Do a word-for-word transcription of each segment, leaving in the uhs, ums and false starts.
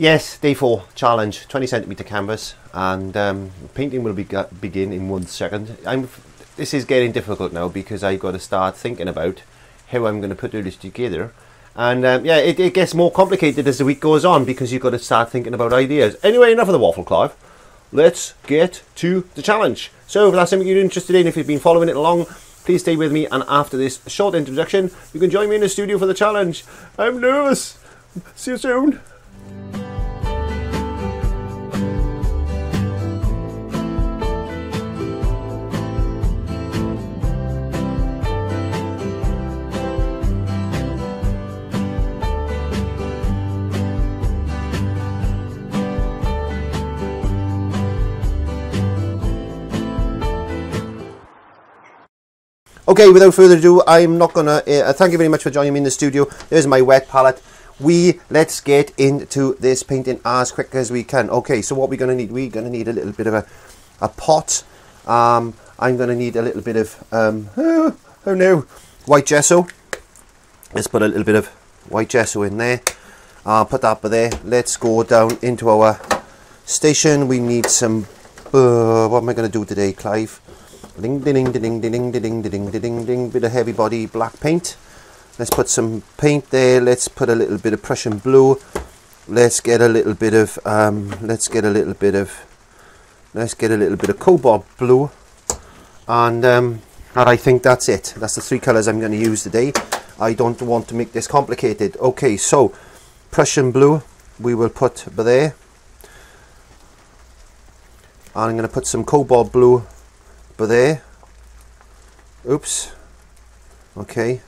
Yes, day four challenge, twenty centimeter canvas, and um, painting will be begin in one second. I'm, this is getting difficult now because I've got to start thinking about how I'm going to put all this together. And um, yeah, it, it gets more complicated as the week goes on because you've got to start thinking about ideas. Anyway, enough of the waffle, Clive. Let's get to the challenge. So if that's something you're interested in, if you've been following it along, please stay with me, and after this short introduction, you can join me in the studio for the challenge. I'm nervous. See you soon. Okay, without further ado, I'm not gonna uh, thank you very much for joining me in the studio. There's my wet palette. We let's get into this painting as quick as we can. Okay, so what we're gonna need, we're gonna need a little bit of a, a pot. Um, I'm gonna need a little bit of um, oh, oh no, white gesso. Let's put a little bit of white gesso in there. Uh, put that up there. Let's go down into our station. We need some. Uh, what am I gonna do today, Clive? Ding ding ding ding ding ding ding ding ding. Bit of heavy body black paint. Let's put some paint there. Let's put a little bit of Prussian blue. Let's get a little bit of um, let's get a little bit of let's get a little bit of cobalt blue. And um, and I think that's it. That's the three colours I'm going to use today. I don't want to make this complicated. Okay, so Prussian blue we will put there. And I'm going to put some cobalt blue. There, oops, okay,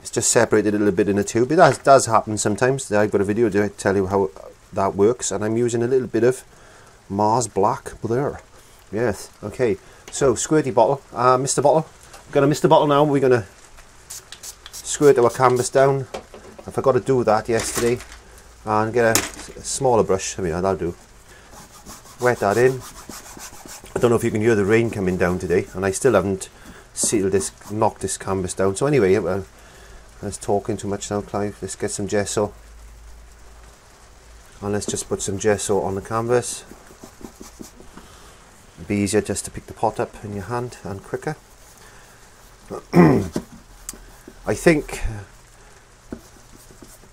it's just separated a little bit in the tube. It does, does happen sometimes. I've got a video to tell you how that works, and I'm using a little bit of Mars black there. Yes, okay, so squirty bottle, uh, Mister Bottle. We're gonna Mister Bottle now. We're gonna squirt our canvas down. I forgot to do that yesterday and get a smaller brush. I mean, that'll do. Wet that in. I don't know if you can hear the rain coming down today, and I still haven't sealed this, knocked this canvas down. So anyway, well, I was talking too much now, Clive. Let's get some gesso, and let's just put some gesso on the canvas. It'd be easier just to pick the pot up in your hand and quicker. I think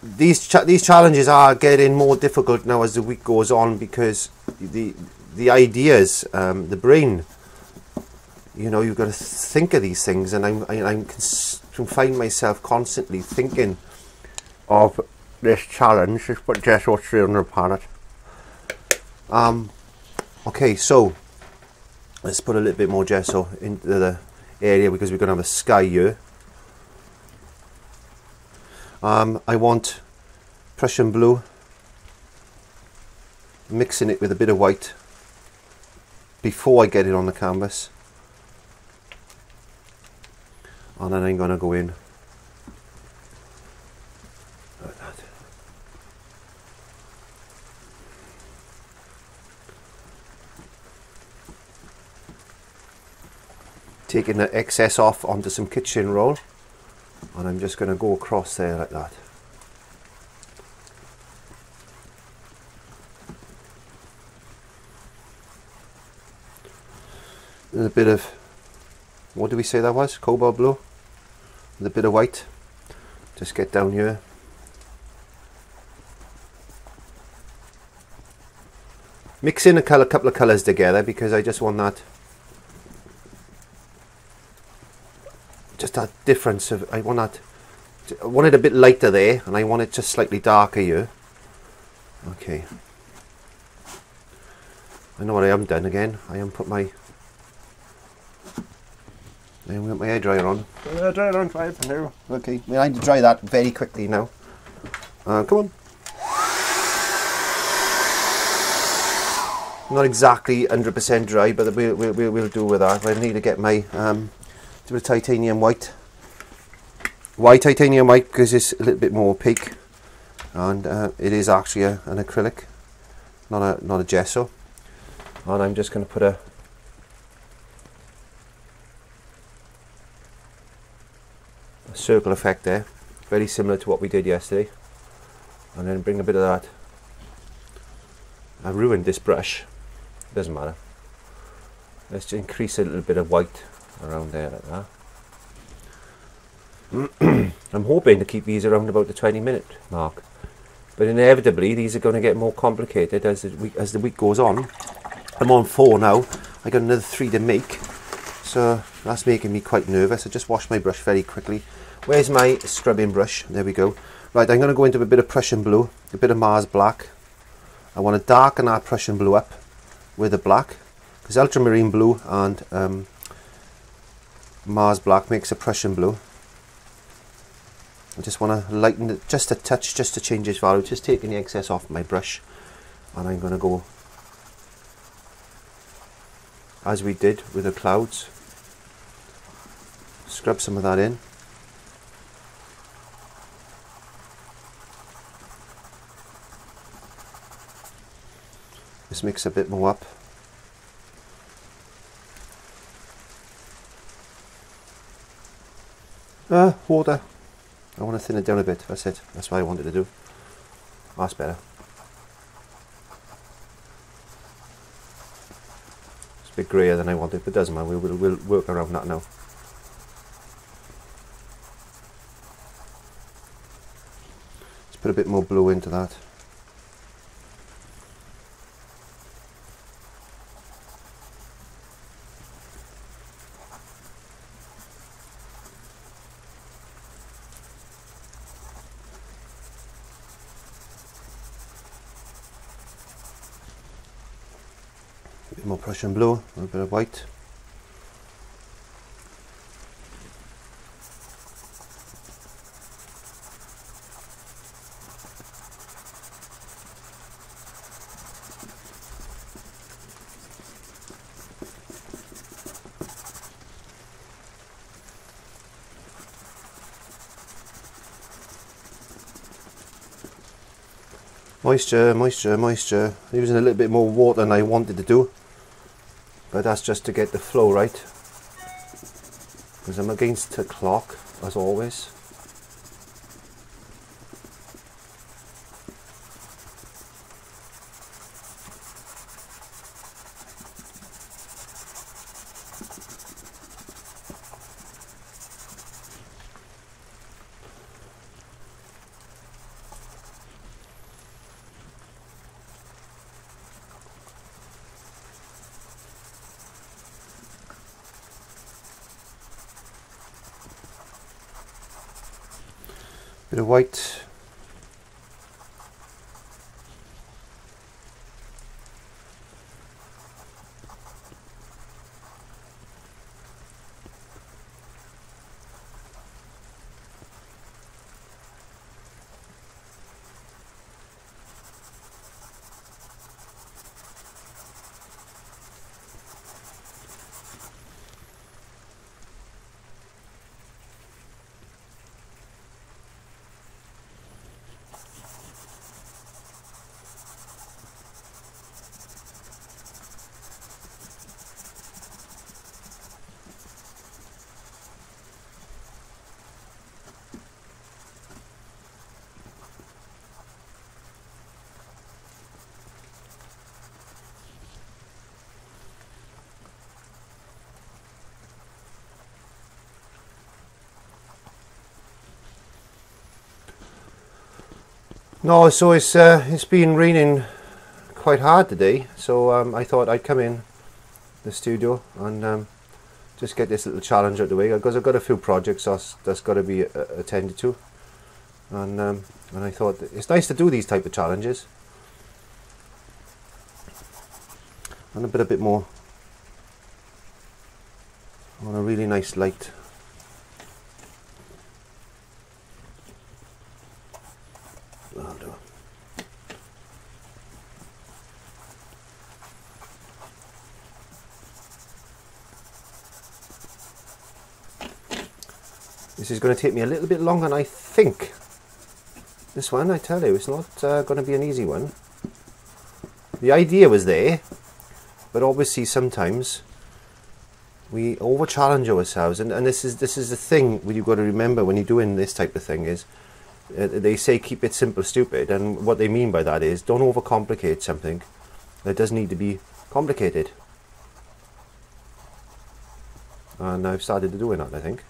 these cha these challenges are getting more difficult now as the week goes on because the the ideas, um, the brain, you know, you've got to think of these things, and I'm, I, I'm find myself constantly thinking of this challenge. Just put gesso three on the palette. Um, okay, so let's put a little bit more gesso into the area because we're going to have a sky here. Um, I want Prussian blue, mixing it with a bit of white before I get it on the canvas, and then I'm going to go in like that. Taking the excess off onto some kitchen roll, and I'm just going to go across there like that. A bit of, what do we say that was? Cobalt blue. With a bit of white. Just get down here. Mix in a color, couple of colors together because I just want that, just that difference of, I want that, I want it a bit lighter there, and I want it just slightly darker here. Okay. I know what I am done again. I am put my Then we got my hairdryer on. Hairdryer on, Clive. No. Okay, we need to dry that very quickly now. Uh, come on. Not exactly one hundred percent dry, but we'll, we'll, we'll do with that. I need to get my um, a bit of titanium white. Why titanium white? Because it's a little bit more opaque, and uh, it is actually a, an acrylic, not a not a gesso. And I'm just going to put a. circle effect there, very similar to what we did yesterday, and then bring a bit of that I ruined this brush, doesn't matter. Let's just increase a little bit of white around there like that. I'm hoping to keep these around about the twenty minute mark, but inevitably these are going to get more complicated as the week, as the week goes on. I'm on four now, I got another three to make, so that's making me quite nervous. I just washed my brush very quickly. Where's my scrubbing brush? There we go. Right, I'm going to go into a bit of Prussian blue, a bit of Mars black. I want to darken that Prussian blue up with the black, because ultramarine blue and um, Mars black makes a Prussian blue. I just want to lighten it just a touch, just to change its value, just taking the excess off my brush. And I'm going to go, as we did with the clouds, scrub some of that in. Just mix a bit more up. Ah, water. I want to thin it down a bit, that's it, that's what I wanted to do. That's better. It's a bit greyer than I wanted, but it doesn't matter, we'll, we'll work around that now. Let's put a bit more blue into that. More Prussian blue, a little bit of white. Moisture, moisture, moisture. I'm using a little bit more water than I wanted to do. But that's just to get the flow right, because I'm against the clock as always. Bit of white. No, so it's uh, it's been raining quite hard today, so um, I thought I'd come in the studio and um, just get this little challenge out of the way, because I've got a few projects that's, that's got to be uh, attended to, and um, and I thought it's nice to do these type of challenges. And a bit a bit more on a really nice light. This is going to take me a little bit longer than I think. This one, I tell you, it's not uh, going to be an easy one. The idea was there, but obviously sometimes we over challenge ourselves, and, and this is this is the thing you've got to remember when you're doing this type of thing is uh, they say keep it simple, stupid, and what they mean by that is don't overcomplicate something That does need to be complicated. And I've started doing that, I think.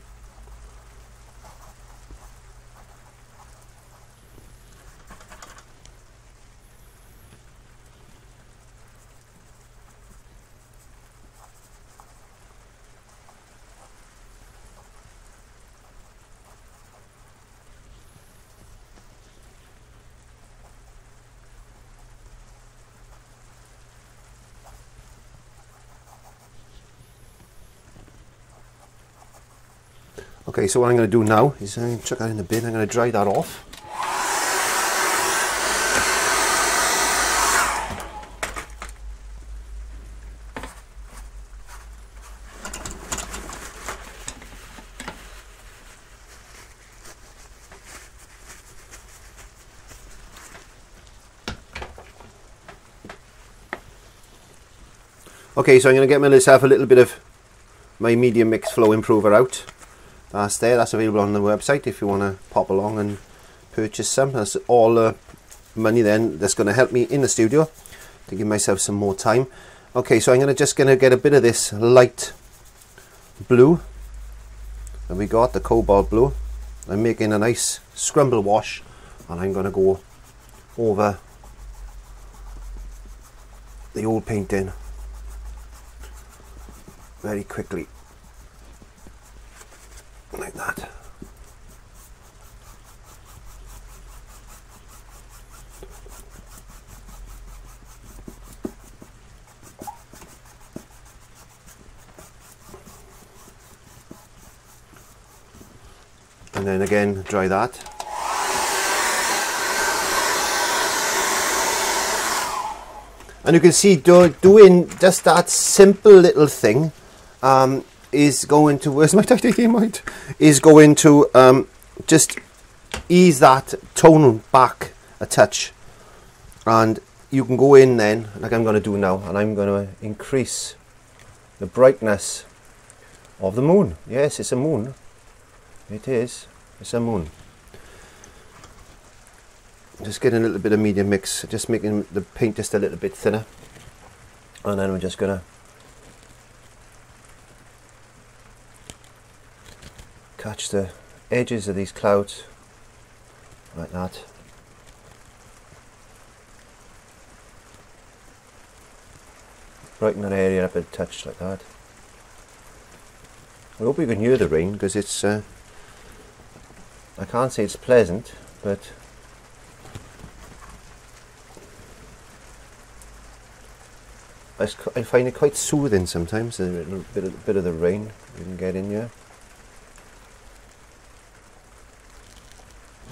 Okay, so what I'm going to do now is I'm going to chuck that in the bin. I'm going to dry that off. Okay, so I'm going to get myself a little bit of my medium mix flow improver out. That's there, that's available on the website if you want to pop along and purchase some. That's all uh, money then that's going to help me in the studio to give myself some more time. Okay, so I'm going to just going to get a bit of this light blue that we got, the cobalt blue. I'm making a nice scramble wash, and I'm going to go over the old painting very quickly. Like that. And then again, dry that. And you can see do, doing just that simple little thing um, is going to, where's my titanium white, is going to um, just ease that tone back a touch, and you can go in then like I'm going to do now, and I'm going to increase the brightness of the moon. Yes, it's a moon, it is, it's a moon. Just getting a little bit of medium mix, just making the paint just a little bit thinner, and then we're just going to catch the edges of these clouds like that. Brighten that area up a touch like that. I hope you can hear the rain, because it's uh, I can't say it's pleasant, but I find it quite soothing sometimes, a little bit of, a bit of the rain you can get in here.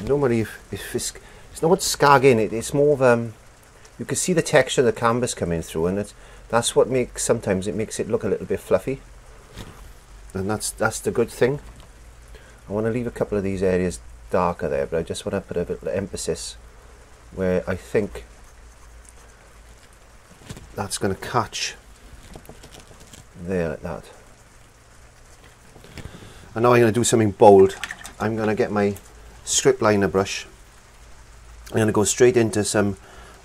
Normally, if, if it's, it's not scagging, it, it's more of um, you can see the texture of the canvas coming through, and it's, that's what makes, sometimes it makes it look a little bit fluffy, and that's that's the good thing. I want to leave a couple of these areas darker there, but I just want to put a bit of emphasis where I think that's going to catch there like that. And now I'm going to do something bold. I'm going to get my strip liner brush. I'm going to go straight into some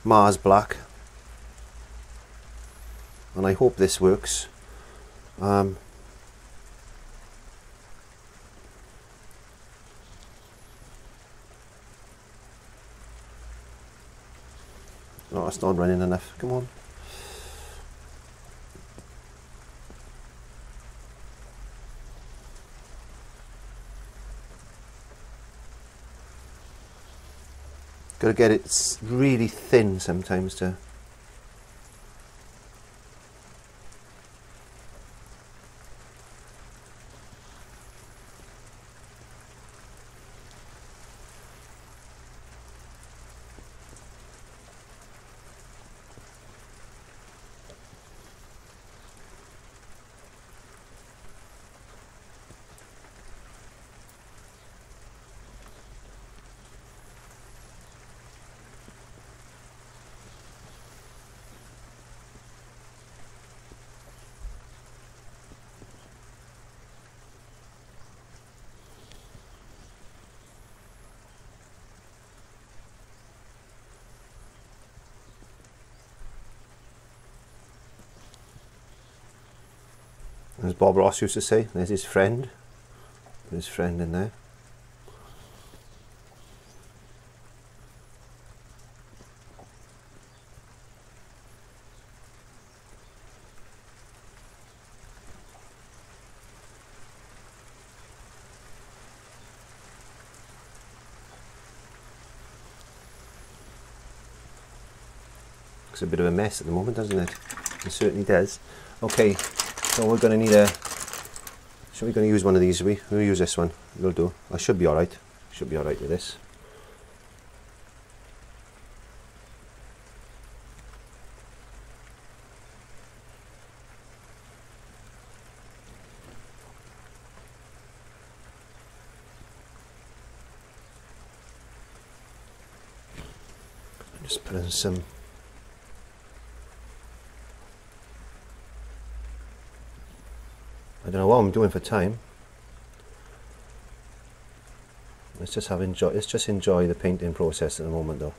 Mars black, and I hope this works. Um, no, it's not running enough. Come on. Got to get it really thin sometimes to as Bob Ross used to say. There's his friend. Put his friend in there. Looks a bit of a mess at the moment, doesn't it? It certainly does. Okay, so we're going to need a... So we're going to use one of these, are we? We'll use this one. It'll do. I should be alright. Should be alright with this. Just put in some... I don't know what I'm doing for time. Let's just have enjoy. Let's just enjoy the painting process at the moment, though.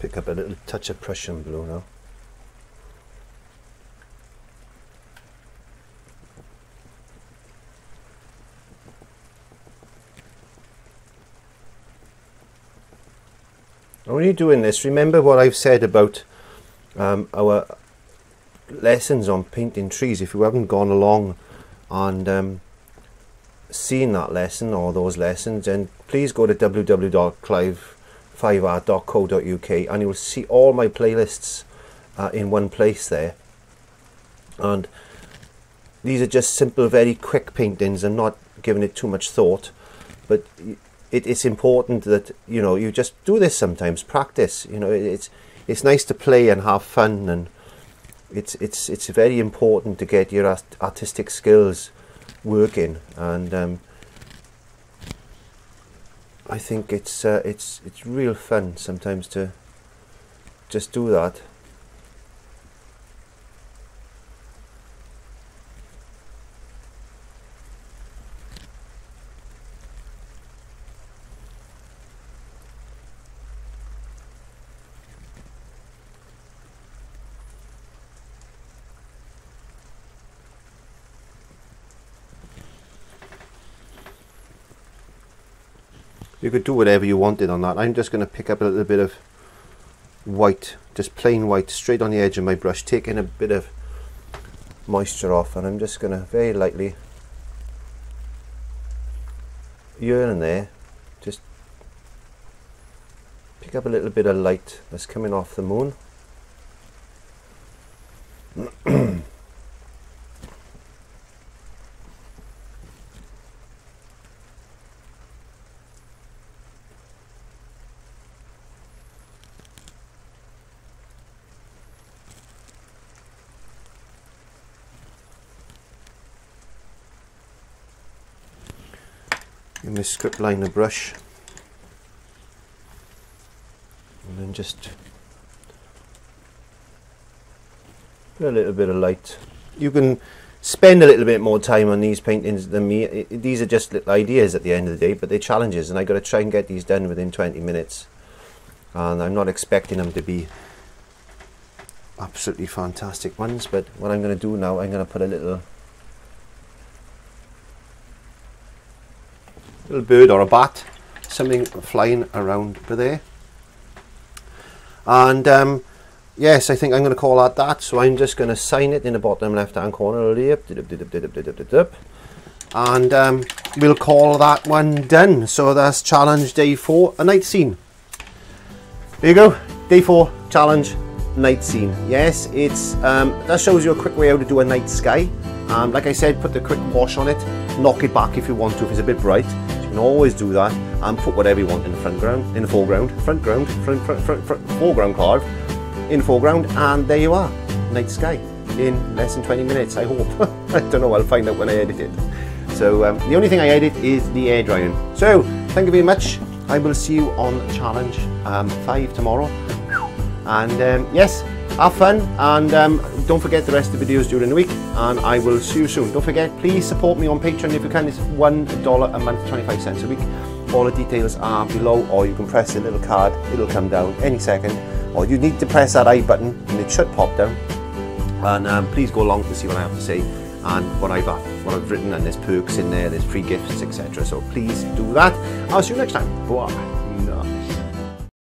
Pick up a little touch of Prussian blue now. When you're doing this, remember what I've said about um, our lessons on painting trees. If you haven't gone along and um, seen that lesson or those lessons, then please go to w w w dot clive five art dot co dot u k and you'll see all my playlists uh, in one place there. And these are just simple, very quick paintings. I'm not giving it too much thought, but It, it's important that, you know, you just do this sometimes, practice. You know, it, it's it's nice to play and have fun, and it's it's it's very important to get your art, artistic skills working. And um, I think it's uh, it's it's real fun sometimes to just do that. You could do whatever you wanted on that. I'm just going to pick up a little bit of white, just plain white, straight on the edge of my brush, taking a bit of moisture off, and I'm just going to very lightly, here and there, just pick up a little bit of light that's coming off the moon. Script liner brush, and then just put a little bit of light. You can spend a little bit more time on these paintings than me. These are just little ideas at the end of the day, but they're challenges, and I got to try and get these done within twenty minutes, and I'm not expecting them to be absolutely fantastic ones. But what I'm going to do now, I'm going to put a little little bird or a bat, something flying around over there. And um, yes, I think I'm going to call that that. So I'm just going to sign it in the bottom left hand corner here, and um, we'll call that one done. So that's challenge day four, a night scene. There you go, day four challenge, night scene. Yes, it's um, that shows you a quick way how to do a night sky. Um, like I said, put the quick wash on it, knock it back if you want to, if it's a bit bright. You can always do that, and put whatever you want in the front ground, in the foreground, front ground, front, front, front, front foreground carve, in the foreground, and there you are, night sky, in less than twenty minutes, I hope. I don't know, I'll find out when I edit it. So um, the only thing I edit is the air drying. So thank you very much. I will see you on challenge um, five tomorrow, and um, yes, have fun, and um, don't forget the rest of the videos during the week, and I will see you soon. Don't forget, please support me on Patreon if you can. It's one dollar a month, twenty-five cents a week. All the details are below, or you can press the little card, it'll come down any second, or you need to press that I button and it should pop down. And um, please go along to see what I have to say and what I've, what I've written, and there's perks in there, there's free gifts, et cetera. So please do that. I'll see you next time. Bye.